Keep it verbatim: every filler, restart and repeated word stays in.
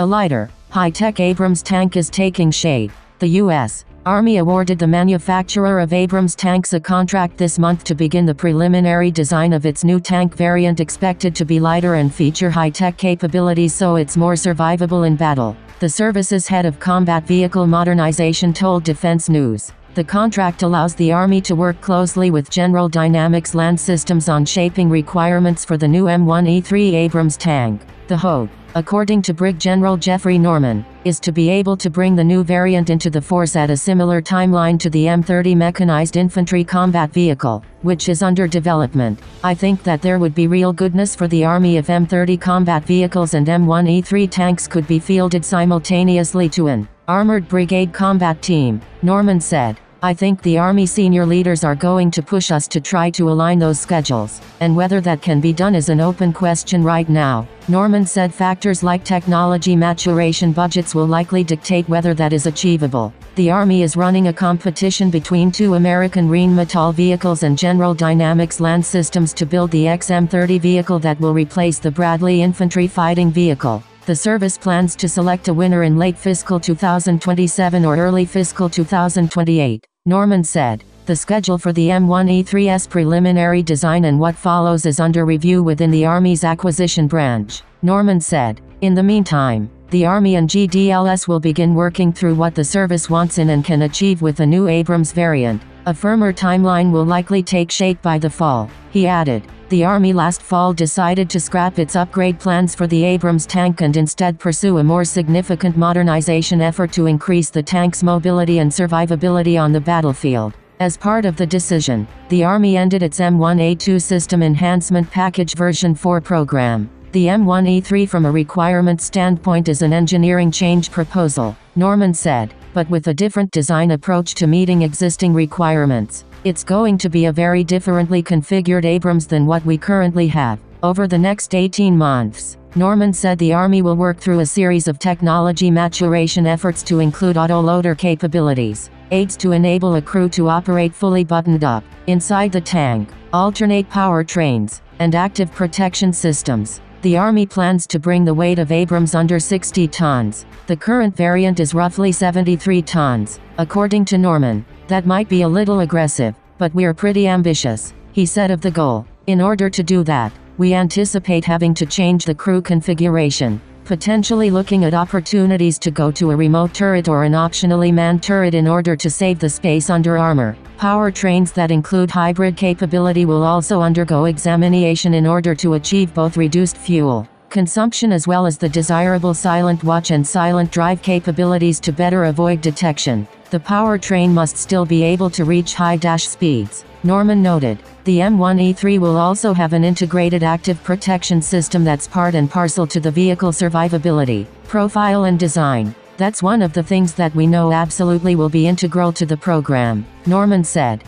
A lighter, high-tech Abrams tank is taking shape. The U S Army awarded the manufacturer of Abrams tanks a contract this month to begin the preliminary design of its new tank variant, expected to be lighter and feature high-tech capabilities so it's more survivable in battle, the service's head of combat vehicle modernization told Defense News. The contract allows the Army to work closely with General Dynamics Land Systems on shaping requirements for the new M one E three Abrams tank. The hope, according to Brig General Jeffrey Norman, is to be able to bring the new variant into the force at a similar timeline to the M thirty mechanized infantry combat vehicle, which is under development. I think that there would be real goodness for the Army if M thirty combat vehicles and M one E three tanks could be fielded simultaneously to an armored brigade combat team, Norman said. I think the Army senior leaders are going to push us to try to align those schedules, and whether that can be done is an open question right now, Norman said. Factors like technology maturation budgets will likely dictate whether that is achievable. The Army is running a competition between two American Rheinmetall vehicles and General Dynamics Land Systems to build the X M thirty vehicle that will replace the Bradley infantry fighting vehicle. The service plans to select a winner in late fiscal two thousand twenty-seven or early fiscal two thousand twenty-eight. Norman said. The schedule for the M one E three S preliminary design and what follows is under review within the Army's acquisition branch, Norman said. In the meantime, the Army and G D L S will begin working through what the service wants in and can achieve with the new Abrams variant. A firmer timeline will likely take shape by the fall, he added. The Army last fall decided to scrap its upgrade plans for the Abrams tank and instead pursue a more significant modernization effort to increase the tank's mobility and survivability on the battlefield. As part of the decision, the Army ended its M one A two System Enhancement Package version four program. The M one E three from a requirement standpoint is an engineering change proposal, Norman said, but with a different design approach to meeting existing requirements. It's going to be a very differently configured Abrams than what we currently have. Over the next eighteen months, Norman said, the Army will work through a series of technology maturation efforts to include autoloader capabilities, aids to enable a crew to operate fully buttoned up, inside the tank, alternate powertrains, and active protection systems. The Army plans to bring the weight of Abrams under sixty tons. The current variant is roughly seventy-three tons, according to Norman. That might be a little aggressive, but we're pretty ambitious, he said of the goal. In order to do that, we anticipate having to change the crew configuration, potentially looking at opportunities to go to a remote turret or an optionally manned turret in order to save the space under armor. Powertrains that include hybrid capability will also undergo examination in order to achieve both reduced fuel consumption as well as the desirable silent watch and silent drive capabilities to better avoid detection. The powertrain must still be able to reach high dash speeds, Norman noted. The M one E three will also have an integrated active protection system that's part and parcel to the vehicle survivability, profile and design. That's one of the things that we know absolutely will be integral to the program, Norman said.